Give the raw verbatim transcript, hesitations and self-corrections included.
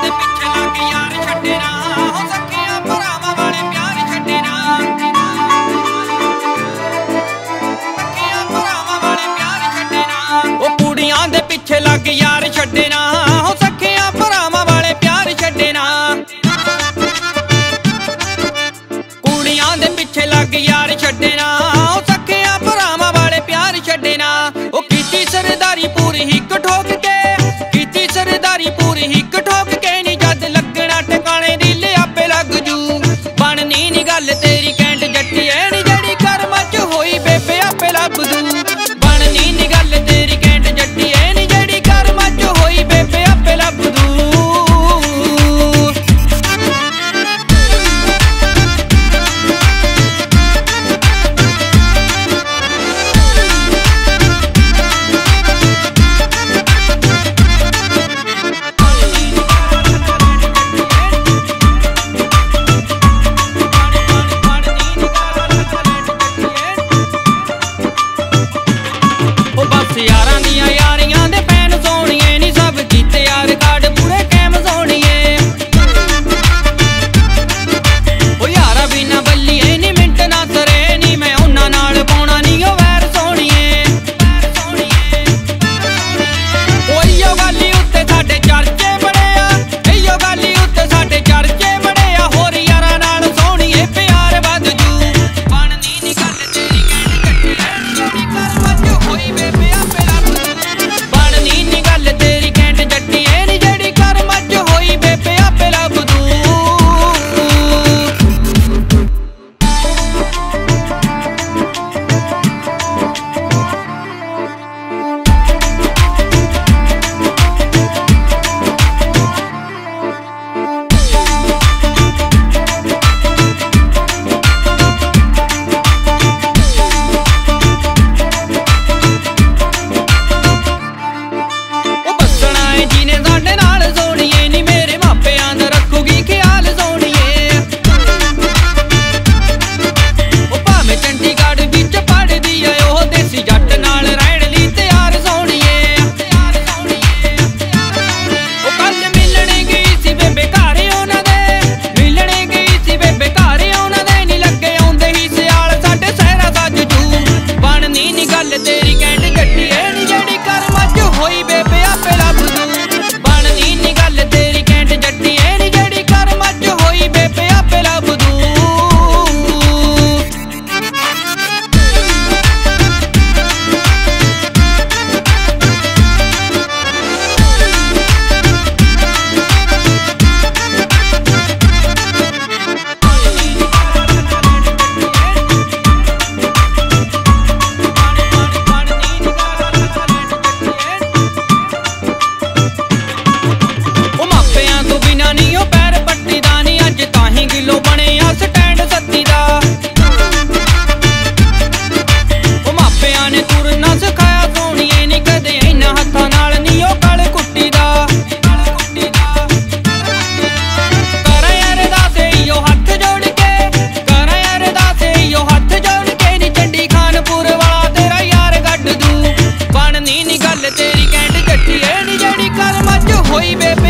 लग यार छड्डे ना हो सखिया भरावां वाले प्यार छड्डे ना। कुड़ियां दे पिछे लग यार छड्डे ना हो सखिया भरावां वाले प्यार छड्डे ना। ओ कीती सरदारी पूरी हिक ठोक के, कीती सरदारी पूरी हिक ठोक के नी जद लगना टकाने दी ले आपे लग जू। बननी नी गल तेरी कैंट जट्टिए नी जड़ी कर्म च होई बेबे आपे लभ दू। बननी नी गल तेरी कैंट जट्टिए तेरी कैंट जट्टी है नी जड़ी कर्म च होई बेबे।